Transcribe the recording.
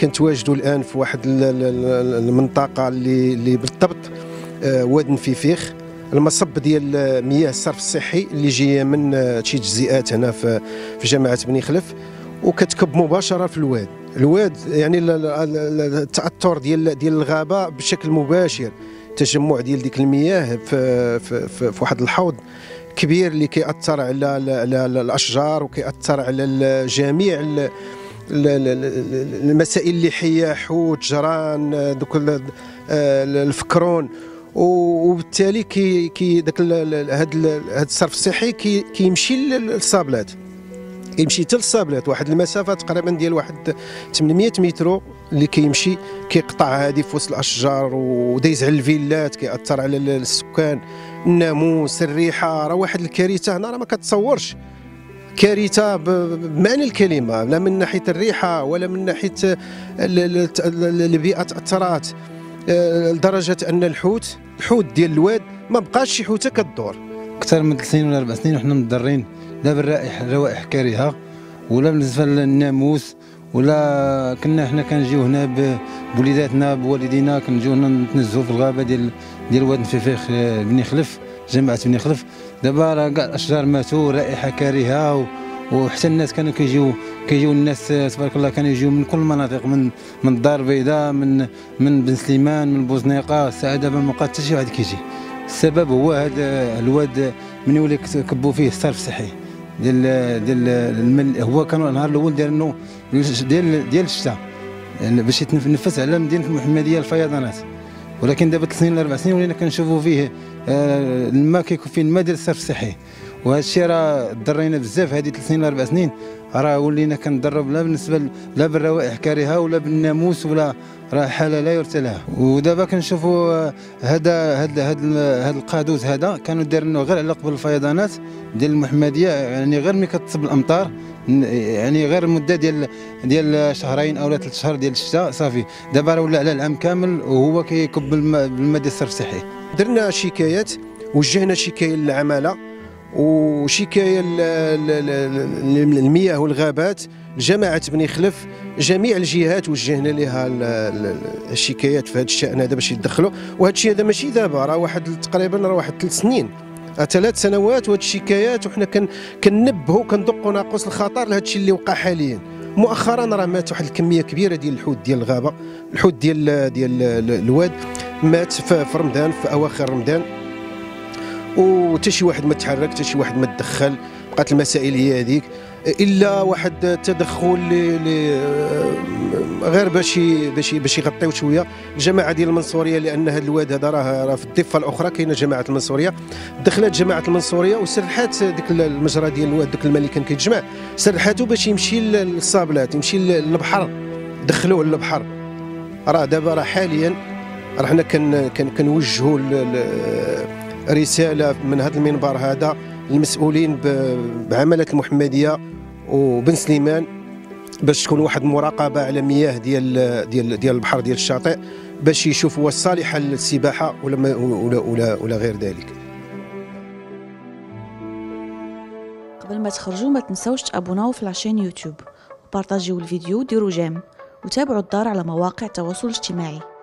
كنتواجدوا الان في واحد المنطقه اللي بالضبط واد نفيفيخ، المصب ديال مياه الصرف الصحي اللي جايه من شي تجزئات هنا في جامعه بني خلف، وكتكب مباشره في الواد. الواد يعني التاثر ديال الغابه بشكل مباشر، تجمع ديال ديك المياه في واحد الحوض كبير اللي كيأثر على الاشجار وكيأثر على جميع المسائل اللي حيه، حوت، جران، دوك الفكرون، وبالتالي كي داك هاد الصرف الصحي كيمشي للصابلات، كيمشي حتى للصابلات واحد المسافه تقريبا ديال واحد 800 متر اللي كيمشي كيقطع هادي في وسط الاشجار ودايز على الفيلات، كيأثر على السكان، الناموس، الريحه. راه واحد الكارثه هنا راه ما كتصورش، كارثه بمعنى الكلمه، لا من ناحيه الريحه ولا من ناحيه البيئه تاثرات، لدرجه ان الحوت ديال الواد ما بقاش شي حوته كدور. اكثر من 3 سنين ولا 4 سنين وحنا متضررين، لا بالرائحه، روائح كريهه، ولا بالنسبه للناموس، ولا كنا حنا كنجيو هنا بوليداتنا بوالدينا، كنجيو هنا نتنزهوا في الغابه ديال واد نفيفيخ بني خلف، جامعه بني خلف. دابا راه كاع الاشجار ماتوا، رائحه كريهه، وحتى الناس كانوا كيجيو الناس تبارك الله، كانوا يجيو من كل المناطق، من الدار البيضاء، من بن سليمان، من بوزنيقه. الساعه دابا ما بقى حتى شي واحد كيجي. السبب هو هذا الواد من يولي كبوا فيه الصرف الصحي ديال المل. هو كانوا النهار الاول داير انه ديال الشتاء باش يتنفس على مدينه المحمديه الفيضانات، ولكن دابا 3 سنين ولا 4 سنين ولينا كنشوفوا فيه الماء، كيكون فيه الماء ديال الصرف الصحي. وهذا الشيء راه ضرينا بزاف. هذه 3 سنين ولا 4 سنين راه ولينا كنضرب، لا بالنسبه لا بالروائح كارهه ولا بالناموس، ولا راه حاله لا يرثى لها. ودابا كنشوفوا هذا القادوس هذا كانوا دايرينه غير على قبل الفيضانات ديال المحمديه، يعني غير ملي كتصب الامطار، يعني غير مده ديال شهرين او 3 شهور ديال الشتاء صافي. دابا راه ولا على العام كامل وهو كيكب بالماء ديال الصرف الصحي. درنا شكايات، وجهنا شكايه للعماله وشكايه المياه والغابات، جامعه بني خلف، جميع الجهات وجهنا لها الشكايات في هذا الشان هذا باش يتدخلوا. وهذا الشيء هذا ماشي دابا، راه واحد تقريبا راه واحد 3 سنين، 3 سنوات وهاد الشكايات، وحنا كننبهوا كندقوا ناقوس الخطر لهذا الشيء اللي وقع حاليا. مؤخرا راه مات واحد الكميه كبيره ديال الحوت ديال الغابه، الحوت ديال الواد مات في رمضان، في اواخر رمضان، وتا شي واحد ما تحرك، تا شي واحد ما تدخل، بقات المسائل هي هذيك، الا واحد التدخل اللي غير باش يغطيو شويه الجماعه ديال المنصوريه، لان هذا الواد هذا راه في الضفه الاخرى كاينه جماعه المنصوريه. دخلت جماعه المنصوريه وسرحات ديك المجرى ديال الواد، داك الماء اللي كان كيتجمع سرحاتو باش يمشي للصابلات، يمشي للبحر، دخلوه للبحر. راه دابا راه حاليا راه حنا كنوجهوا رساله من هذا المنبر هذا للمسؤولين بعمله المحمديه وبن سليمان باش تكون واحد المراقبه على مياه ديال البحر، ديال الشاطئ، باش يشوفوا الصالحه للسباحه ولا ولا ولا ولا غير ذلك. قبل ما تخرجوا ما تنساوش تابوناو في لاشين يوتيوب، وبارطاجيو الفيديو، ديروا جيم، وتابعوا الدار على مواقع التواصل الاجتماعي.